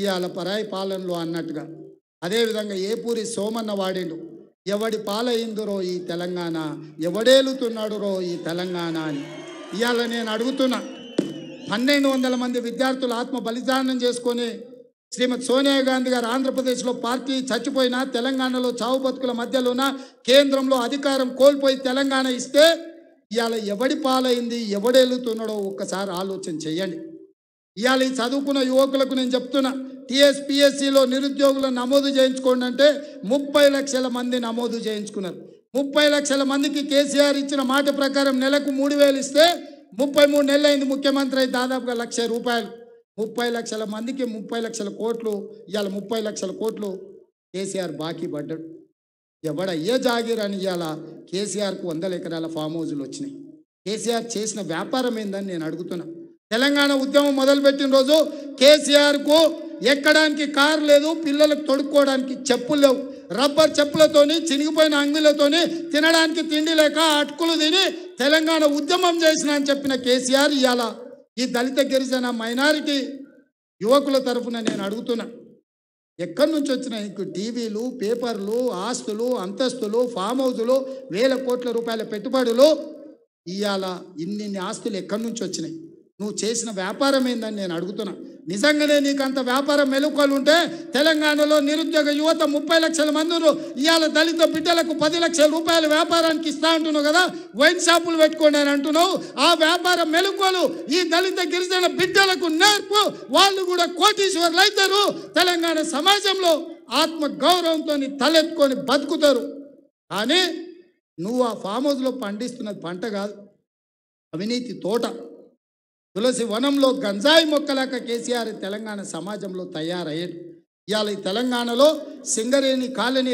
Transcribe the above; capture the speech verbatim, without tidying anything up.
ఇయాల పరాయి పాలనలో అన్నట్టుగా. అదేవిధంగా ఏపూరి సోమన్న వాడిండు, ఎవడి పాలైందురో ఈ తెలంగాణ, ఎవడేలుతున్నాడురో ఈ తెలంగాణ అని. ఇవాళ నేను అడుగుతున్నా, పన్నెండు వందల మంది విద్యార్థులు ఆత్మ బలిదానం చేసుకొని శ్రీమతి సోనియా గాంధీ గారు ఆంధ్రప్రదేశ్లో పార్టీ చచ్చిపోయినా, తెలంగాణలో చావు బతుకుల మధ్యలోన కేంద్రంలో అధికారం కోల్పోయి తెలంగాణ ఇస్తే ఇవాళ ఎవడి పాలైంది, ఎవడెలుతున్నాడో ఒక్కసారి ఆలోచన చేయండి. ఇవాళ ఈ చదువుకున్న యువకులకు నేను చెప్తున్నా, టీఎస్పీఎస్సీలో నిరుద్యోగులను నమోదు చేయించుకోండి అంటే ముప్పై లక్షల మంది నమోదు చేయించుకున్నారు. ముప్పై లక్షల మందికి కేసీఆర్ ఇచ్చిన మాట ప్రకారం నెలకు మూడు వేలు ఇస్తే ముప్పై మూడు నెలలు అయింది ముఖ్యమంత్రి అయితే, దాదాపుగా లక్ష రూపాయలు. ముప్పై లక్షల మందికి ముప్పై లక్షల కోట్లు, ఇవాళ ముప్పై లక్షల కోట్లు కేసీఆర్ బాకీ పడ్డాడు. ఎవడ ఏ జాగీర్ అని ఇవాళ కేసీఆర్కు వందల ఎకరాల ఫామ్ హౌజులు వచ్చినాయి. కేసీఆర్ చేసిన వ్యాపారం ఏందని నేను అడుగుతున్నా. తెలంగాణ ఉద్యమం మొదలుపెట్టిన రోజు కేసీఆర్కు ఎక్కడానికి కారు లేదు, పిల్లలకు తొడుక్కోవడానికి చెప్పులు లేవు, రబ్బర్ చెప్పులతోని చినిగిపోయిన అంగిలతోని తినడానికి తిండి లేక అటుకులు తిని తెలంగాణ ఉద్యమం చేసిన అని చెప్పిన కేసీఆర్ ఇవాళ ఈ దళిత గిరిజన మైనారిటీ యువకుల తరఫున నేను అడుగుతున్నా, ఎక్కడి నుంచి వచ్చిన నీకు టీవీలు, పేపర్లు, ఆస్తులు, అంతస్తులు, ఫామ్ హౌజులు, వేల కోట్ల రూపాయల పెట్టుబడులు, ఇవాళ ఇన్నిన్ని ఆస్తులు ఎక్కడి నుంచి వచ్చినాయి, నువ్వు చేసిన వ్యాపారం ఏందని నేను అడుగుతున్నా. నిజంగానే నీకు అంత వ్యాపారం మెలుకలు ఉంటే తెలంగాణలో నిరుద్యోగ యువత ముప్పై లక్షల మంది ఇవాళ దళిత బిడ్డలకు పది లక్షల రూపాయల వ్యాపారానికి ఇస్తా అంటున్నావు కదా, వైన్ షాపులు పెట్టుకోండి అని అంటున్నావు. ఆ వ్యాపారం మెలుకలు ఈ దళిత గిరిజన బిడ్డలకు నేర్పు, వాళ్ళు కూడా కోటీశ్వర్లు అవుతారు, తెలంగాణ సమాజంలో ఆత్మ గౌరవంతో తలెత్తుకొని బతుకుతారు. కానీ నువ్వు ఆ ఫామ్ హౌస్లో పండిస్తున్నది పంట కాదు, అవినీతి తోట. తులసి వనంలో గంజాయి మొక్కలాక కేసీఆర్ తెలంగాణ సమాజంలో తయారయ్యాడు. ఇవాళ తెలంగాణలో సింగరేణి కాలనీ